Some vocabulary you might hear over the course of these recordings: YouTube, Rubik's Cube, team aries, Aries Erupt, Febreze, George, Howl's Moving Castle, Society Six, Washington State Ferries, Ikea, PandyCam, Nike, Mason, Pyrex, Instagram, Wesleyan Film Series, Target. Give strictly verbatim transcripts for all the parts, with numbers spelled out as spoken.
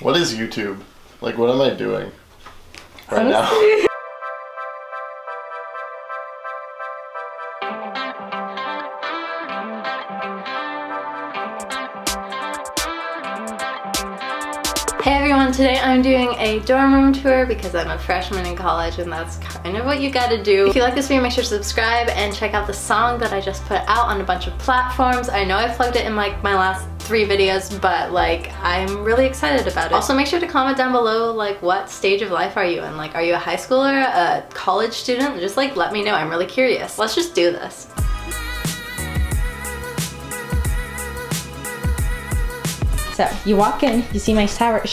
What is YouTube? Like, what am I doing right Honestly. now? Today I'm doing a dorm room tour because I'm a freshman in college and that's kind of what you gotta do. If you like this video, make sure to subscribe and check out the song that I just put out on a bunch of platforms. I know I plugged it in like my last three videos, but like I'm really excited about it. Also, make sure to comment down below like what stage of life are you in? Like, are you a high schooler, a college student? Just like let me know, I'm really curious. Let's just do this. So you walk in, you see my shower,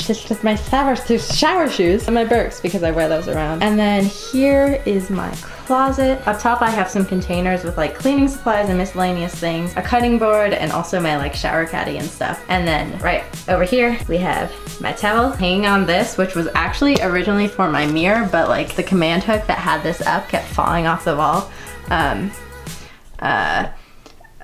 my shower, shower shoes and my Birks because I wear those around. And then here is my closet. Up top I have some containers with like cleaning supplies and miscellaneous things, a cutting board, and also my like shower caddy and stuff. And then right over here we have my towel hanging on this, which was actually originally for my mirror, but like the command hook that had this up kept falling off the wall. Um, uh,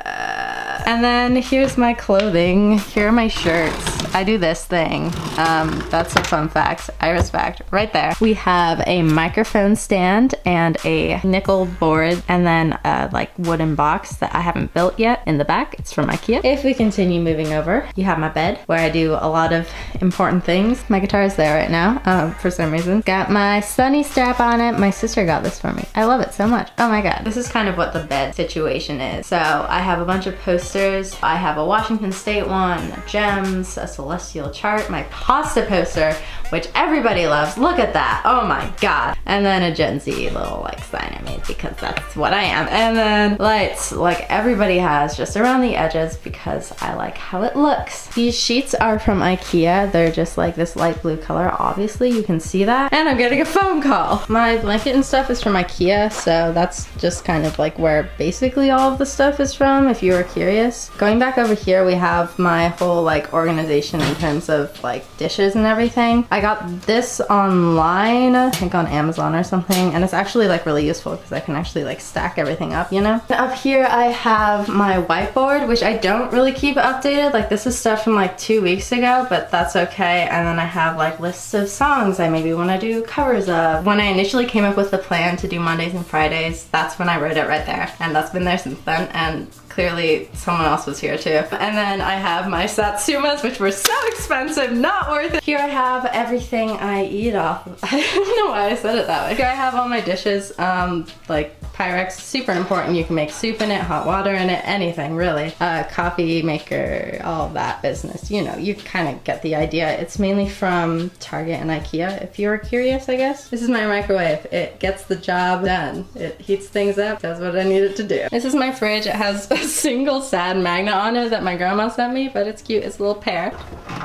Uh, and then here's my clothing. Here are my shirts. I do this thing. Um, that's a fun fact. I respect. Right there. We have a microphone stand and a nickel board and then a like wooden box that I haven't built yet in the back. It's from Ikea. If we continue moving over, you have my bed where I do a lot of important things. My guitar is there right now um, for some reason. Got my sunny strap on it. My sister got this for me. I love it so much. Oh my god. This is kind of what the bed situation is. So I have a bunch of posters. I have a Washington State one, gems, a celestial chart, my pasta poster, which everybody loves. Look at that. Oh my god. And then a Gen Z little like sign I made because that's what I am. And then lights like everybody has just around the edges because I like how it looks. These sheets are from Ikea. They're just like this light blue color. Obviously you can see that. And I'm getting a phone call. My blanket and stuff is from Ikea. So that's just kind of like where basically all of the stuff is from, if you were curious. Going back over here, we have my whole like organization in terms of like dishes and everything. I got this online, I think on Amazon or something, and it's actually like really useful because I can actually like stack everything up, you know? Up here I have my whiteboard, which I don't really keep updated. Like this is stuff from like two weeks ago, but that's okay. And then I have like lists of songs I maybe want to do covers of. When I initially came up with the plan to do Mondays and Fridays, that's when I wrote it right there. And that's been there since then. And clearly someone else was here too. And then I have my satsumas, which were so expensive, not worth it. Here I have everything I eat off of. I don't know why I said it that way. Here I have all my dishes, um, like Pyrex, super important. You can make soup in it, hot water in it, anything really. Uh, coffee maker, all that business. You know, you kind of get the idea. It's mainly from Target and Ikea, if you were curious, I guess. This is my microwave. It gets the job done. It heats things up, does what I need it to do. This is my fridge. It has a single sad magnet on it that my grandma sent me, but it's cute. It's a little pear.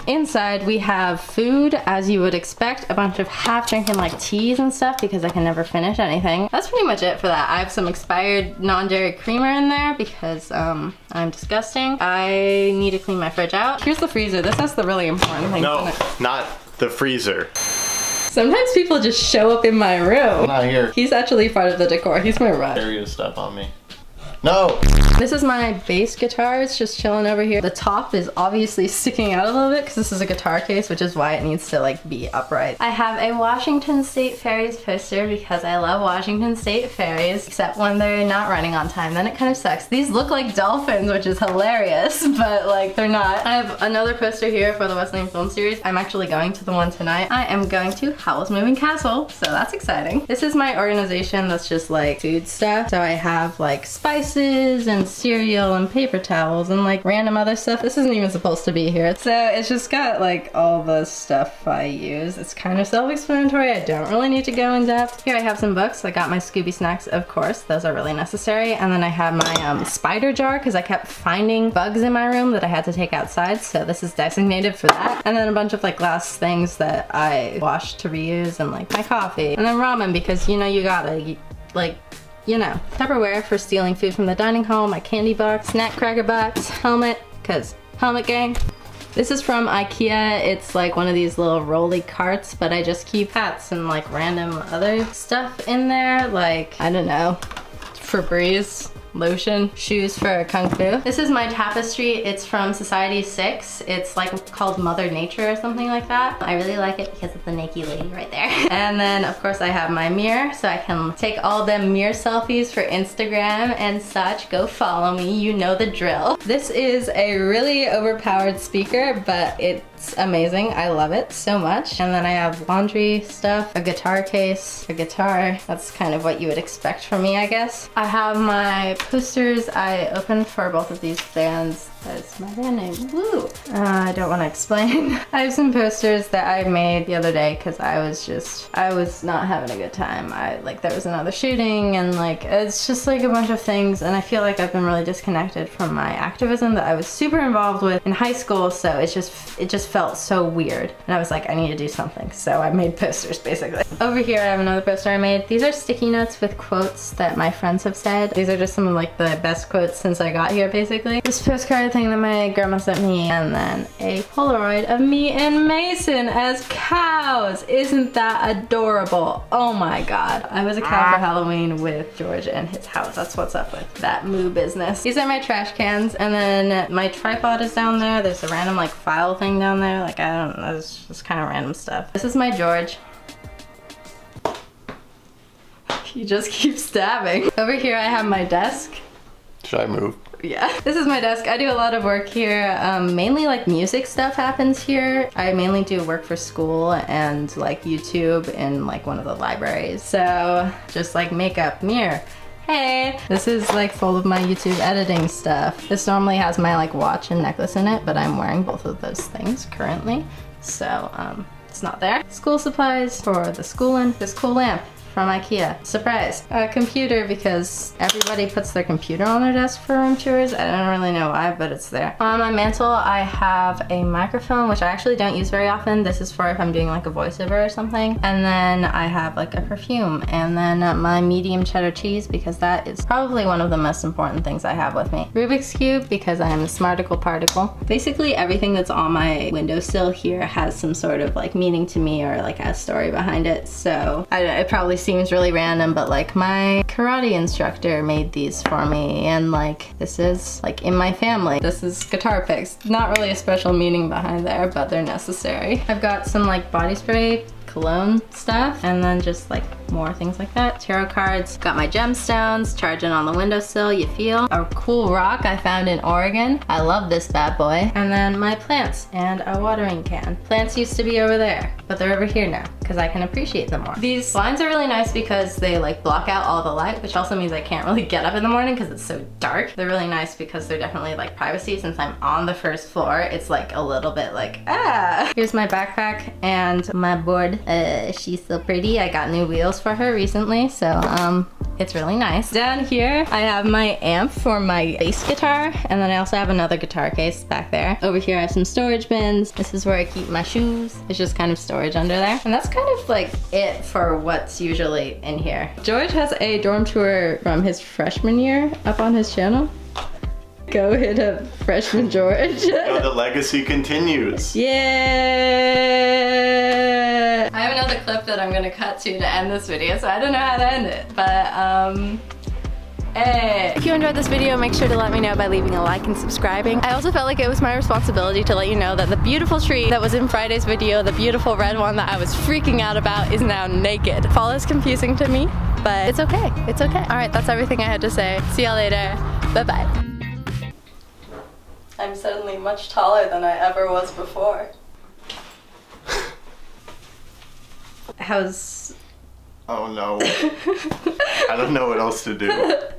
Inside we have food, as you would expect, a bunch of half drinking like teas and stuff because I can never finish anything. That's pretty much it for that. I have some expired non-dairy creamer in there because um, I'm disgusting. I need to clean my fridge out. Here's the freezer. This is the really important thing. No, not the freezer. Sometimes people just show up in my room. I'm not here. He's actually part of the decor. He's my rug. Dare you to step on me. No! This is my bass guitar. It's just chilling over here. The top is obviously sticking out a little bit because this is a guitar case, which is why it needs to like be upright. I have a Washington State Ferries poster because I love Washington State Ferries, except when they're not running on time, then it kind of sucks. These look like dolphins, which is hilarious, but like they're not. I have another poster here for the Wesleyan Film Series. I'm actually going to the one tonight. I am going to Howl's Moving Castle, so that's exciting. This is my organization that's just like food stuff. So I have like spices and cereal and paper towels and like random other stuff. This isn't even supposed to be here. So it's just got like all the stuff I use. It's kind of self-explanatory. I don't really need to go in depth. Here I have some books. I got my Scooby snacks, of course. Those are really necessary. And then I have my um, spider jar because I kept finding bugs in my room that I had to take outside. So this is designated for that. And then a bunch of like glass things that I washed to reuse and like my coffee. And then ramen because you know you gotta like you know, Tupperware for stealing food from the dining hall, my candy box, snack cracker box, helmet, cause helmet gang. This is from Ikea. It's like one of these little rolly carts, but I just keep hats and like random other stuff in there. Like, I don't know, Febreze, lotion, shoes for Kung Fu. This is my tapestry. It's from Society Six. It's like called Mother Nature or something like that. I really like it because of the Nike lady right there. And then of course I have my mirror, so I can take all them mirror selfies for Instagram and such. Go follow me, you know the drill. This is a really overpowered speaker, but it's amazing. I love it so much. And then I have laundry stuff, a guitar case, a guitar. That's kind of what you would expect from me, I guess. I have my posters I opened for both of these bands. That's my band name, woo! Uh, I don't want to explain. I have some posters that I made the other day because I was just, I was not having a good time. I, like, there was another shooting and like, it's just like a bunch of things, and I feel like I've been really disconnected from my activism that I was super involved with in high school, so it's just, it just felt so weird. And I was like, I need to do something, so I made posters basically. Over here I have another poster I made. These are sticky notes with quotes that my friends have said. These are just some of like the best quotes since I got here basically. This postcard thing that my grandma sent me, and then a Polaroid of me and Mason as cows. Isn't that adorable? Oh my god. I was a cow for Halloween with George and his house. That's what's up with that moo business. These are my trash cans, and then my tripod is down there. There's a random like file thing down there. Like I don't know, it's just kind of random stuff. This is my George. He just keeps stabbing. Over here I have my desk. Should I move? Yeah. This is my desk. I do a lot of work here. Um, mainly like music stuff happens here. I mainly do work for school and like YouTube in like one of the libraries. So just like makeup, mirror. Hey! This is like full of my YouTube editing stuff. This normally has my like watch and necklace in it, but I'm wearing both of those things currently. So um, it's not there. School supplies for the schooling. This cool lamp from Ikea. Surprise! A computer, because everybody puts their computer on their desk for room tours. I don't really know why, but it's there. On my mantle, I have a microphone, which I actually don't use very often. This is for if I'm doing like a voiceover or something. And then I have like a perfume, and then my medium cheddar cheese, because that is probably one of the most important things I have with me. Rubik's Cube, because I am a smarticle particle. Basically everything that's on my windowsill here has some sort of like meaning to me or like a story behind it, so I, I probably seems really random, but like my karate instructor made these for me, and like this is like in my family. This is guitar picks. Not really a special meaning behind there, but they're necessary. I've got some like body spray, cologne stuff, and then just like more things like that. Tarot cards, got my gemstones, charging on the windowsill, you feel. A cool rock I found in Oregon. I love this bad boy. And then my plants and a watering can. Plants used to be over there, but they're over here now because I can appreciate them more. These blinds are really nice because they like block out all the light, which also means I can't really get up in the morning because it's so dark. They're really nice because they're definitely like privacy. Since I'm on the first floor, it's like a little bit like, ah. Here's my backpack and my board. Uh, she's so pretty. I got new wheels for her recently, so um, it's really nice. Down here, I have my amp for my bass guitar, and then I also have another guitar case back there. Over here I have some storage bins. This is where I keep my shoes. It's just kind of storage under there. And that's kind of like it for what's usually in here. George has a dorm tour from his freshman year up on his channel. Go hit up freshman George. No, the legacy continues. Yeah! I have another clip that I'm gonna cut to to end this video, so I don't know how to end it, but um... Hey. If you enjoyed this video, make sure to let me know by leaving a like and subscribing. I also felt like it was my responsibility to let you know that the beautiful tree that was in Friday's video, the beautiful red one that I was freaking out about, is now naked. Fall is confusing to me, but it's okay. It's okay. Alright, that's everything I had to say. See y'all later. Bye-bye. I'm suddenly much taller than I ever was before. How's... Oh no. I don't know what else to do.